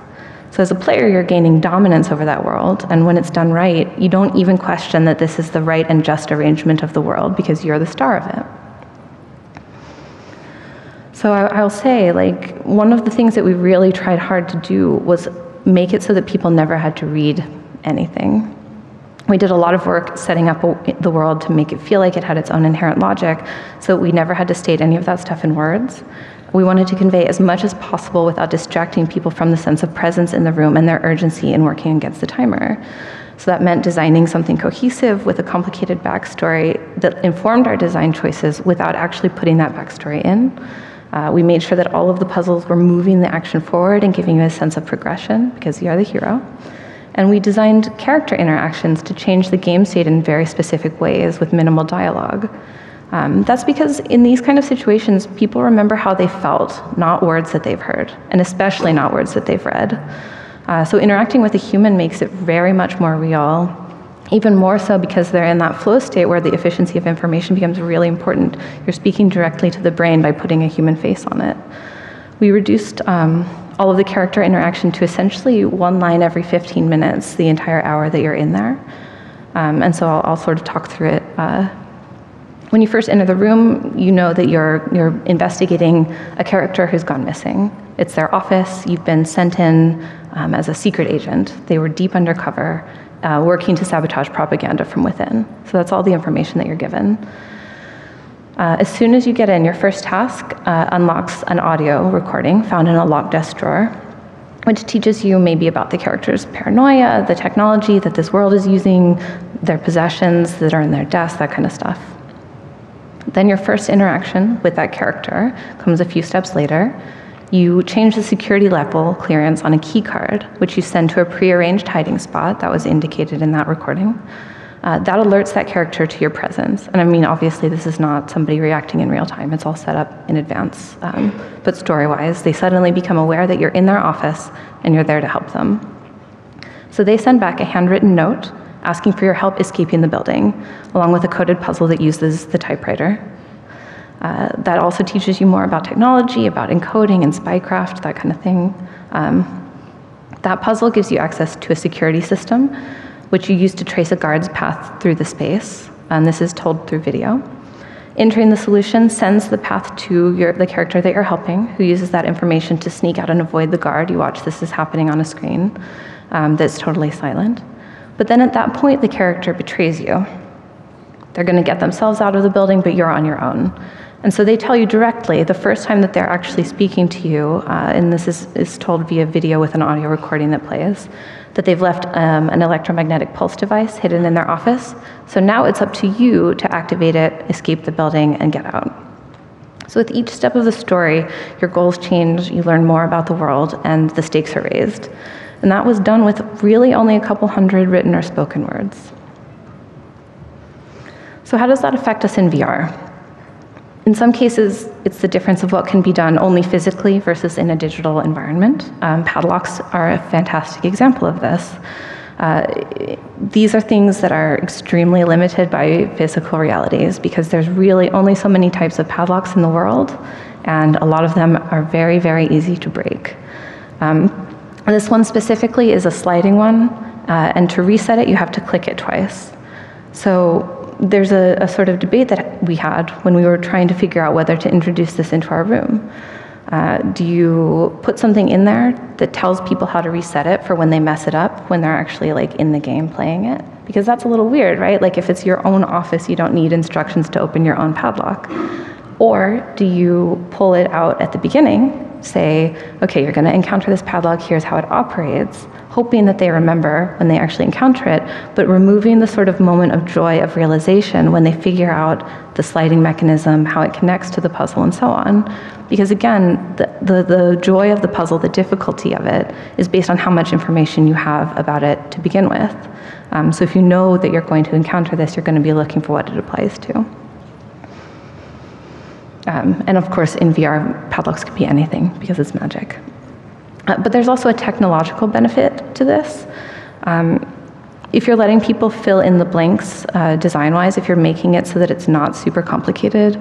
So as a player, you're gaining dominance over that world, and when it's done right, you don't even question that this is the right and just arrangement of the world because you're the star of it. So I'll say, like, one of the things that we really tried hard to do was make it so that people never had to read anything. We did a lot of work setting up the world to make it feel like it had its own inherent logic, so we never had to state any of that stuff in words. We wanted to convey as much as possible without distracting people from the sense of presence in the room and their urgency in working against the timer. So that meant designing something cohesive with a complicated backstory that informed our design choices without actually putting that backstory in. Uh, we made sure that all of the puzzles were moving the action forward and giving you a sense of progression, because you are the hero. And we designed character interactions to change the game state in very specific ways with minimal dialogue. Um, that's because in these kind of situations, people remember how they felt, not words that they've heard, and especially not words that they've read. Uh, so interacting with a human makes it very much more real, even more so because they're in that flow state where the efficiency of information becomes really important. You're speaking directly to the brain by putting a human face on it. We reduced um, all of the character interaction to essentially one line every fifteen minutes, the entire hour that you're in there. Um, and so I'll, I'll sort of talk through it. Uh, when you first enter the room, you know that you're, you're investigating a character who's gone missing. It's their office. You've been sent in um, as a secret agent. They were deep undercover, uh, working to sabotage propaganda from within. So that's all the information that you're given. Uh, as soon as you get in, your first task uh, unlocks an audio recording found in a locked desk drawer, which teaches you maybe about the character's paranoia, the technology that this world is using, their possessions that are in their desk, that kind of stuff. Then your first interaction with that character comes a few steps later. You change the security level clearance on a key card, which you send to a prearranged hiding spot that was indicated in that recording. Uh, that alerts that character to your presence. And I mean, obviously, this is not somebody reacting in real time. It's all set up in advance. Um, but story-wise, they suddenly become aware that you're in their office and you're there to help them. So they send back a handwritten note asking for your help escaping the building, along with a coded puzzle that uses the typewriter. Uh, that also teaches you more about technology, about encoding and spycraft, that kind of thing. Um, that puzzle gives you access to a security system, which you use to trace a guard's path through the space, and this is told through video. Entering the solution sends the path to your, the character that you're helping, who uses that information to sneak out and avoid the guard. You watch this is happening on a screen um, that's totally silent. But then at that point, the character betrays you. They're gonna get themselves out of the building, but you're on your own. And so they tell you directly, the first time that they're actually speaking to you, uh, and this is, is told via video with an audio recording that plays, that they've left um, an electromagnetic pulse device hidden in their office. So now it's up to you to activate it, escape the building, and get out. So with each step of the story, your goals change, you learn more about the world, and the stakes are raised. And that was done with really only a couple hundred written or spoken words. So how does that affect us in V R? In some cases, it's the difference of what can be done only physically versus in a digital environment. Um, padlocks are a fantastic example of this. Uh, these are things that are extremely limited by physical realities because there's really only so many types of padlocks in the world, and a lot of them are very, very easy to break. Um, this one specifically is a sliding one, uh, and to reset it, you have to click it twice. So there's a, a sort of debate that we had when we were trying to figure out whether to introduce this into our room. Uh, do you put something in there that tells people how to reset it for when they mess it up, when they're actually like in the game playing it? Because that's a little weird, right? Like if it's your own office, you don't need instructions to open your own padlock. Or do you pull it out at the beginning, say, okay, you're gonna encounter this padlock, here's how it operates, hoping that they remember when they actually encounter it, but removing the sort of moment of joy of realization when they figure out the sliding mechanism, how it connects to the puzzle, and so on. Because again, the, the, the joy of the puzzle, the difficulty of it, is based on how much information you have about it to begin with. Um, so if you know that you're going to encounter this, you're gonna be looking for what it applies to. Um, and of course, in V R, padlocks could be anything because it's magic. Uh, but there's also a technological benefit to this. Um, if you're letting people fill in the blanks uh, design-wise, if you're making it so that it's not super complicated,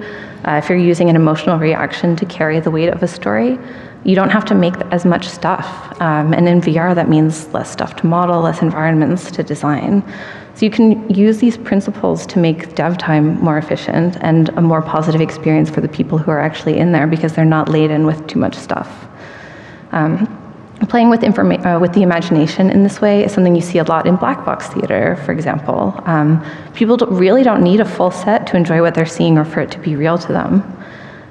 uh, if you're using an emotional reaction to carry the weight of a story, you don't have to make as much stuff. Um, and in V R, that means less stuff to model, less environments to design. So you can use these principles to make dev time more efficient and a more positive experience for the people who are actually in there because they're not laden with too much stuff. Um, playing with, informa uh, with the imagination in this way is something you see a lot in black box theater, for example. Um, people don't, really don't need a full set to enjoy what they're seeing or for it to be real to them.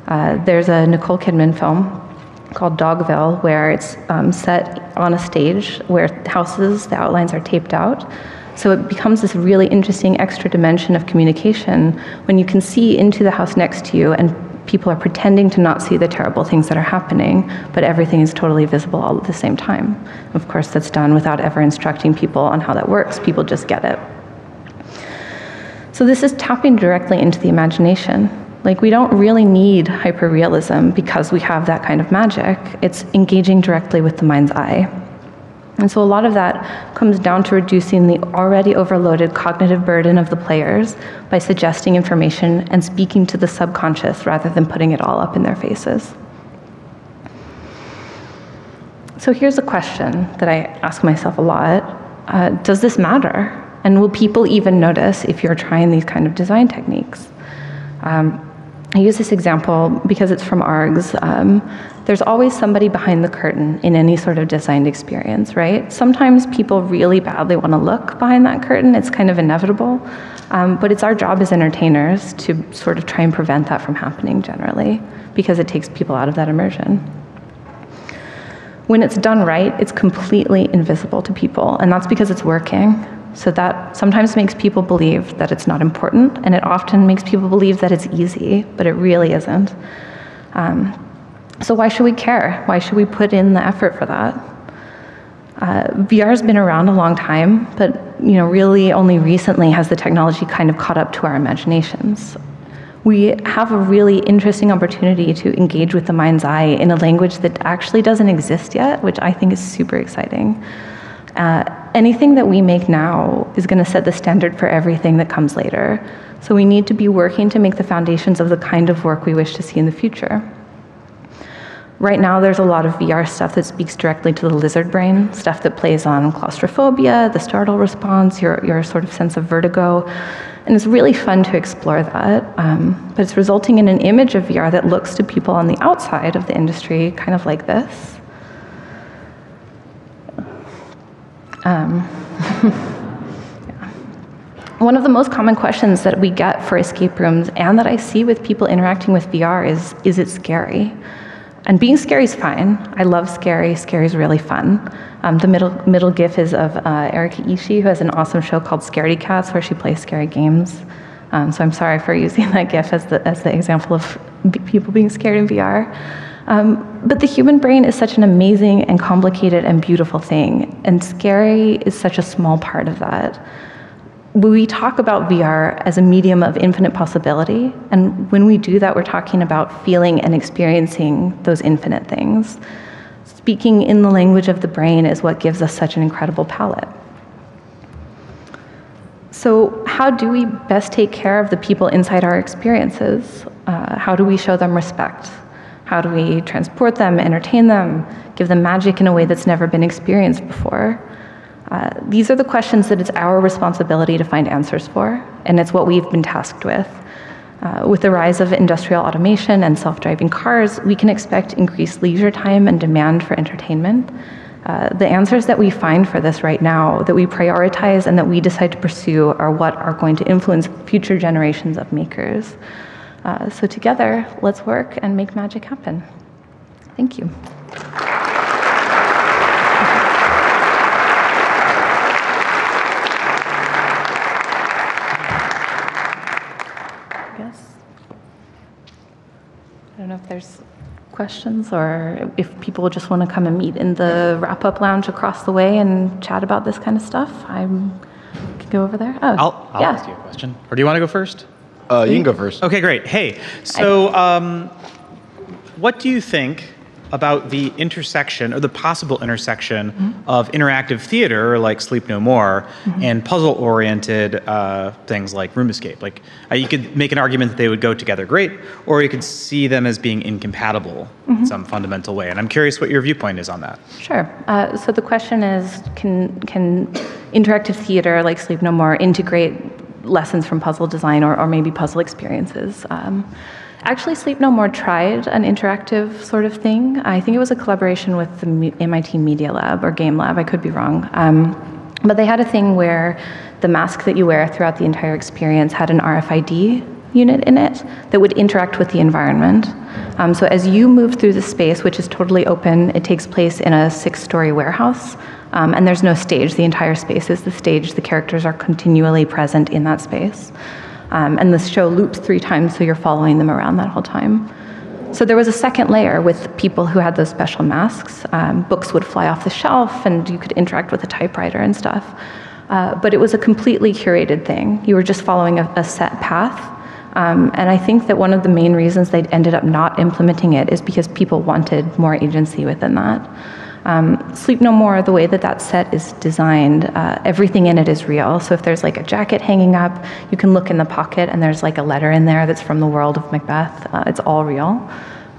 Uh, there's a Nicole Kidman film called Dogville where it's um, set on a stage where houses, the outlines are taped out. So it becomes this really interesting extra dimension of communication when you can see into the house next to you and people are pretending to not see the terrible things that are happening, but everything is totally visible all at the same time. Of course, that's done without ever instructing people on how that works. People just get it. So this is tapping directly into the imagination. Like, we don't really need hyperrealism because we have that kind of magic. It's engaging directly with the mind's eye. And so a lot of that comes down to reducing the already overloaded cognitive burden of the players by suggesting information and speaking to the subconscious rather than putting it all up in their faces. So here's a question that I ask myself a lot. Uh, does this matter? And will people even notice if you're trying these kind of design techniques? Um, I use this example because it's from A R Gs. Um, there's always somebody behind the curtain in any sort of designed experience, right? Sometimes people really badly want to look behind that curtain. It's kind of inevitable. Um, but it's our job as entertainers to sort of try and prevent that from happening generally, because it takes people out of that immersion. When it's done right, it's completely invisible to people, and that's because it's working. So that sometimes makes people believe that it's not important, and it often makes people believe that it's easy, but it really isn't. Um, so why should we care? Why should we put in the effort for that? Uh, V R's been around a long time, but you know, really only recently has the technology kind of caught up to our imaginations. We have a really interesting opportunity to engage with the mind's eye in a language that actually doesn't exist yet, which I think is super exciting. Uh, anything that we make now is going to set the standard for everything that comes later. So we need to be working to make the foundations of the kind of work we wish to see in the future. Right now, there's a lot of V R stuff that speaks directly to the lizard brain, stuff that plays on claustrophobia, the startle response, your, your sort of sense of vertigo. And it's really fun to explore that. Um, but it's resulting in an image of V R that looks to people on the outside of the industry kind of like this. Um, yeah. One of the most common questions that we get for escape rooms and that I see with people interacting with V R is, is it scary? And being scary is fine. I love scary. Scary is really fun. Um, the middle, middle gif is of uh, Erika Ishii, who has an awesome show called Scaredy Cats, where she plays scary games. Um, so I'm sorry for using that gif as the, as the example of people being scared in V R. Um, but the human brain is such an amazing and complicated and beautiful thing, and scary is such a small part of that. We talk about V R as a medium of infinite possibility, and when we do that, we're talking about feeling and experiencing those infinite things. Speaking in the language of the brain is what gives us such an incredible palette. So how do we best take care of the people inside our experiences? Uh, how do we show them respect? How do we transport them, entertain them, give them magic in a way that's never been experienced before? Uh, these are the questions that it's our responsibility to find answers for, and it's what we've been tasked with. Uh, with the rise of industrial automation and self-driving cars, we can expect increased leisure time and demand for entertainment. Uh, the answers that we find for this right now, that we prioritize and that we decide to pursue, are what are going to influence future generations of makers. Uh, so together, let's work and make magic happen. Thank you. I guess. I don't know if there's questions or if people just want to come and meet in the wrap-up lounge across the way and chat about this kind of stuff. I'm, I can go over there. Oh, I'll, I'll yeah. ask you a question. Or do you want to go first? Uh, you can go first. Okay, great. Hey, so um, what do you think about the intersection, or the possible intersection, mm-hmm. of interactive theater like Sleep No More, mm-hmm. and puzzle-oriented uh, things like Room Escape? Like, uh, you could make an argument that they would go together great, or you could see them as being incompatible, mm-hmm. in some fundamental way. And I'm curious what your viewpoint is on that. Sure. Uh, so the question is, can can interactive theater like Sleep No More integrate lessons from puzzle design, or, or maybe puzzle experiences? Um, actually, Sleep No More tried an interactive sort of thing. I think it was a collaboration with the M I T Media Lab or Game Lab. I could be wrong. Um, but they had a thing where the mask that you wear throughout the entire experience had an R F I D unit in it that would interact with the environment. Um, so as you move through the space, which is totally open, it takes place in a six-story warehouse. Um, and there's no stage. The entire space is the stage. The characters are continually present in that space. Um, and the show loops three times, so you're following them around that whole time. So there was a second layer with people who had those special masks. Um, books would fly off the shelf, and you could interact with a typewriter and stuff. Uh, but it was a completely curated thing. You were just following a, a set path. Um, and I think that one of the main reasons they ended up not implementing it is because people wanted more agency within that. Um, Sleep No More, the way that that set is designed, uh, everything in it is real. So if there's like a jacket hanging up, you can look in the pocket and there's like a letter in there that's from the world of Macbeth. Uh, it's all real.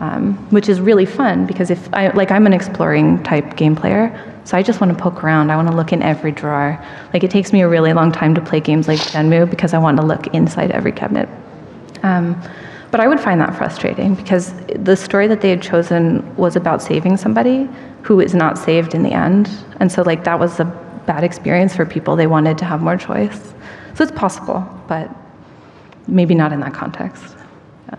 um, which is really fun because if I, like I'm an exploring type game player, so I just want to poke around. I want to look in every drawer. Like it takes me a really long time to play games like Shenmue because I want to look inside every cabinet. Um, but I would find that frustrating because the story that they had chosen was about saving somebody who is not saved in the end. And so like that was a bad experience for people. They wanted to have more choice. So it's possible, but maybe not in that context. Yeah.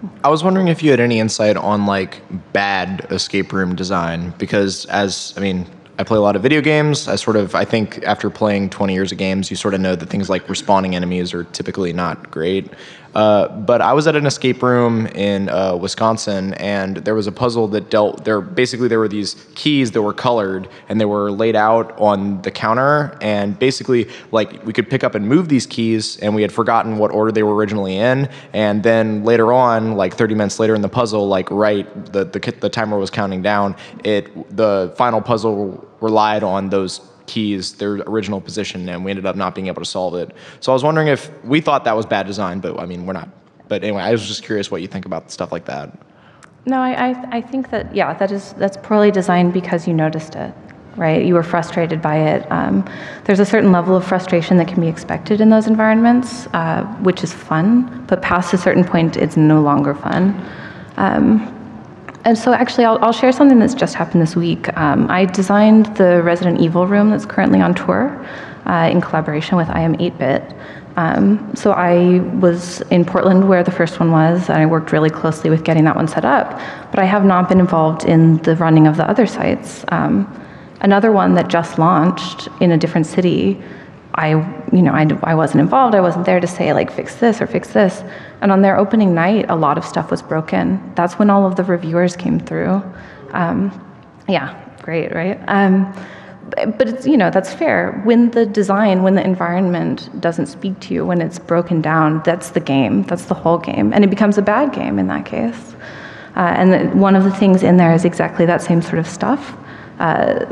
Cool. I was wondering if you had any insight on like bad escape room design, because as, I mean, I play a lot of video games. I sort of, I think after playing twenty years of games, you sort of know that things like respawning enemies are typically not great. Uh, but I was at an escape room in uh, Wisconsin, and there was a puzzle that dealt, there basically there were these keys that were colored, and they were laid out on the counter, and basically like we could pick up and move these keys, and we had forgotten what order they were originally in, and then later on, like thirty minutes later in the puzzle, like right, the, the, the timer was counting down, it the final puzzle relied on those keys, their original position, and we ended up not being able to solve it. So I was wondering if we thought that was bad design, but I mean, we're not. But anyway, I was just curious what you think about stuff like that. No, I, I, I think that, yeah, that is, that's poorly designed because you noticed it, right? You were frustrated by it. Um, there's a certain level of frustration that can be expected in those environments, uh, which is fun, but past a certain point, it's no longer fun. Um, And so actually, I'll, I'll share something that's just happened this week. Um, I designed the Resident Evil room that's currently on tour uh, in collaboration with I Am eight bit. Um, so I was in Portland where the first one was, and I worked really closely with getting that one set up. But I have not been involved in the running of the other sites. Um, another one that just launched in a different city, I, you know, I, I wasn't involved. I wasn't there to say like fix this or fix this. And on their opening night, a lot of stuff was broken. That's when all of the reviewers came through. Um, yeah, great, right? Um, but it's, you know, that's fair. When the design, when the environment doesn't speak to you, when it's broken down, that's the game. That's the whole game, and it becomes a bad game in that case. Uh, and one of the things in there is exactly that same sort of stuff. Uh,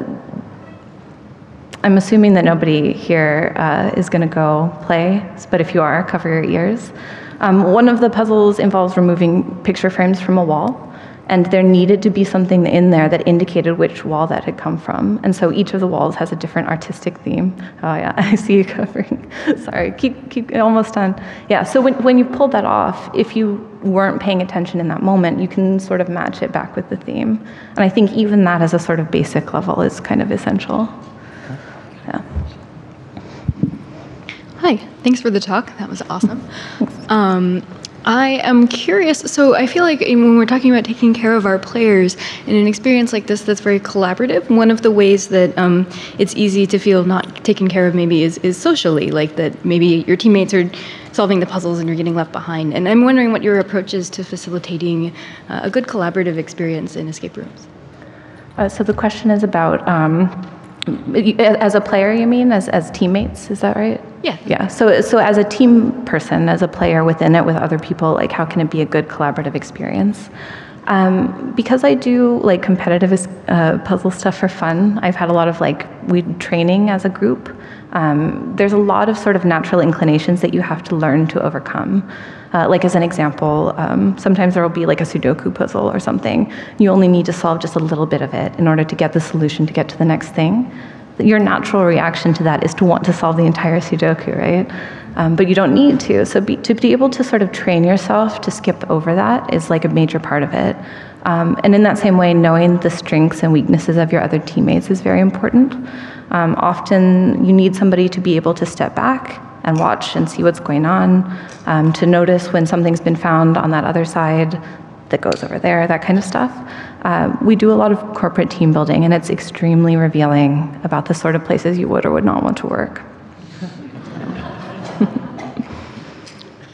I'm assuming that nobody here uh, is going to go play, but if you are, cover your ears. Um, one of the puzzles involves removing picture frames from a wall, and there needed to be something in there that indicated which wall that had come from. And so each of the walls has a different artistic theme. Oh yeah, I see you covering. Sorry, keep, keep, almost done. Yeah, so when, when you pulled that off, if you weren't paying attention in that moment, you can sort of match it back with the theme. And I think even that as a sort of basic level is kind of essential. Yeah. Hi, thanks for the talk. That was awesome. Um, I am curious. So I feel like when we're talking about taking care of our players in an experience like this that's very collaborative, one of the ways that um, it's easy to feel not taken care of maybe is, is socially, like that maybe your teammates are solving the puzzles and you're getting left behind. And I'm wondering what your approach is to facilitating uh, a good collaborative experience in escape rooms. Uh, so the question is about... Um, As a player, you mean? As as teammates, is that right? Yeah. Yeah. So so as a team person, as a player within it with other people, like how can it be a good collaborative experience? Um, because I do like competitive uh, puzzle stuff for fun. I've had a lot of like we training as a group. Um, there's a lot of sort of natural inclinations that you have to learn to overcome. Uh, like as an example, um, sometimes there will be like a Sudoku puzzle or something. You only need to solve just a little bit of it in order to get the solution to get to the next thing. Your natural reaction to that is to want to solve the entire Sudoku, right? Um, but you don't need to. So be, to be able to sort of train yourself to skip over that is like a major part of it. Um, and in that same way, knowing the strengths and weaknesses of your other teammates is very important. Um, often you need somebody to be able to step back and watch and see what's going on, um, to notice when something's been found on that other side that goes over there, that kind of stuff. Uh, we do a lot of corporate team building, and it's extremely revealing about the sort of places you would or would not want to work.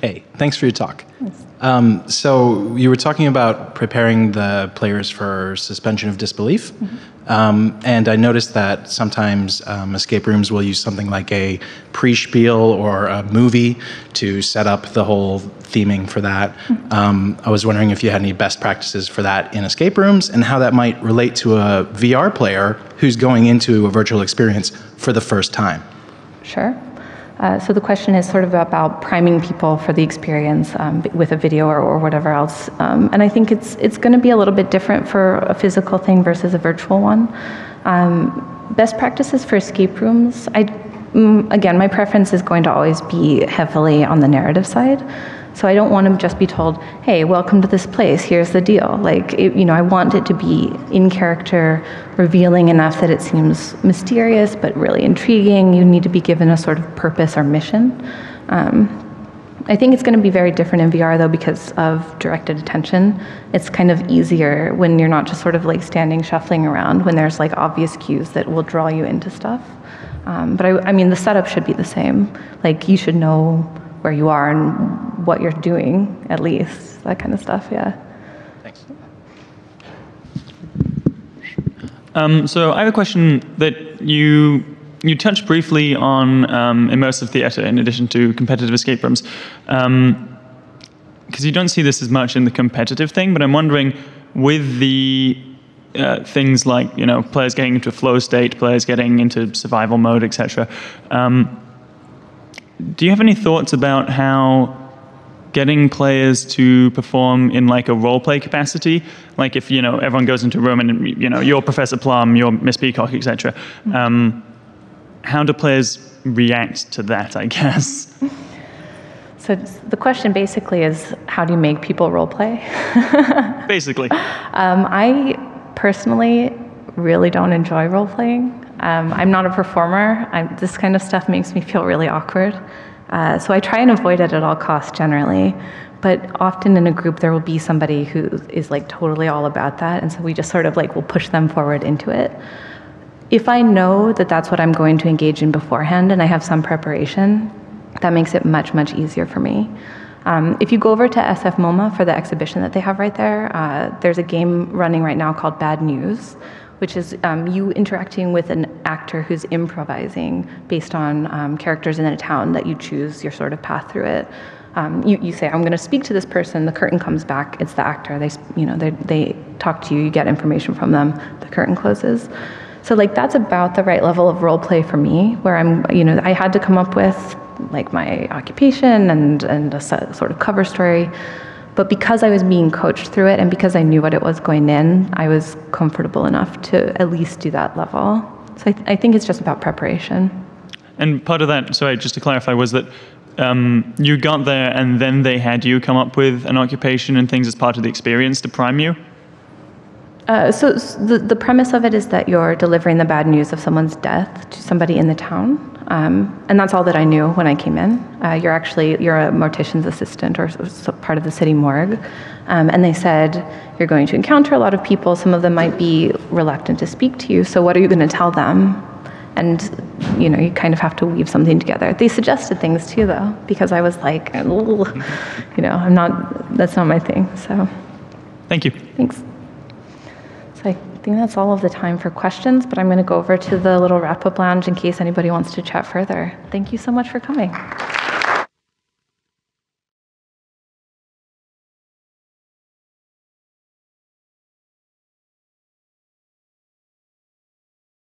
Hey, thanks for your talk. Thanks. Um, so you were talking about preparing the players for suspension of disbelief. Mm-hmm. um, and I noticed that sometimes um, escape rooms will use something like a pre-spiel or a movie to set up the whole theming for that. Mm-hmm. Um, I was wondering if you had any best practices for that in escape rooms and how that might relate to a V R player who's going into a virtual experience for the first time. Sure. Uh, so the question is sort of about priming people for the experience um, with a video or, or whatever else. Um, and I think it's it's going to be a little bit different for a physical thing versus a virtual one. Um, best practices for escape rooms. I, mm, again, my preference is going to always be heavily on the narrative side. So I don't want to just be told, hey, welcome to this place, here's the deal. Like, it, you know, I want it to be in character, revealing enough that it seems mysterious, but really intriguing. You need to be given a sort of purpose or mission. Um, I think it's going to be very different in V R, though, because of directed attention. It's kind of easier when you're not just sort of like standing, shuffling around, when there's like obvious cues that will draw you into stuff. Um, but I, I mean, the setup should be the same. Like, you should know where you are and what you're doing, at least, that kind of stuff, yeah. Thanks. Um, so I have a question that you you touched briefly on um, immersive theater in addition to competitive escape rooms, because um, you don't see this as much in the competitive thing, but I'm wondering with the uh, things like, you know, players getting into a flow state, players getting into survival mode, et cetera. Do you have any thoughts about how getting players to perform in like a role play capacity? Like if, you know, everyone goes into a room and, you know, you're Professor Plum, you're Miss Peacock, et cetera. Um, how do players react to that, I guess? So the question basically is, how do you make people role play? Basically. Um, I personally really don't enjoy role playing. Um, I'm not a performer. I'm, this kind of stuff makes me feel really awkward. Uh, so I try and avoid it at all costs generally. But often in a group, there will be somebody who is like totally all about that. And so we just sort of like will push them forward into it. If I know that that's what I'm going to engage in beforehand and I have some preparation, that makes it much, much easier for me. Um, if you go over to S F MoMA for the exhibition that they have right there, uh, there's a game running right now called Bad News, which is um, you interacting with an actor who's improvising based on um, characters in a town that you choose your sort of path through it. Um, you, you say, I'm gonna speak to this person, the curtain comes back, it's the actor, they, you know, they, they talk to you, you get information from them, the curtain closes. So like that's about the right level of role play for me, where I'm, you know, I had to come up with like my occupation and, and a set, sort of cover story. But because I was being coached through it and because I knew what it was going in, I was comfortable enough to at least do that level. So I, th I think it's just about preparation. And part of that, sorry, just to clarify, was that um, you got there and then they had you come up with an occupation and things as part of the experience to prime you? Uh, so the, the premise of it is that you're delivering the bad news of someone's death to somebody in the town. Um, and that's all that I knew when I came in. Uh, you're actually, you're a mortician's assistant or so part of the city morgue. Um, and they said, you're going to encounter a lot of people. Some of them might be reluctant to speak to you. So what are you going to tell them? And, you know, you kind of have to weave something together. They suggested things too, though, because I was like, you know, I'm not, that's not my thing. So. Thank you. Thanks. So I I think that's all of the time for questions, but I'm going to go over to the little wrap-up lounge in case anybody wants to chat further. Thank you so much for coming.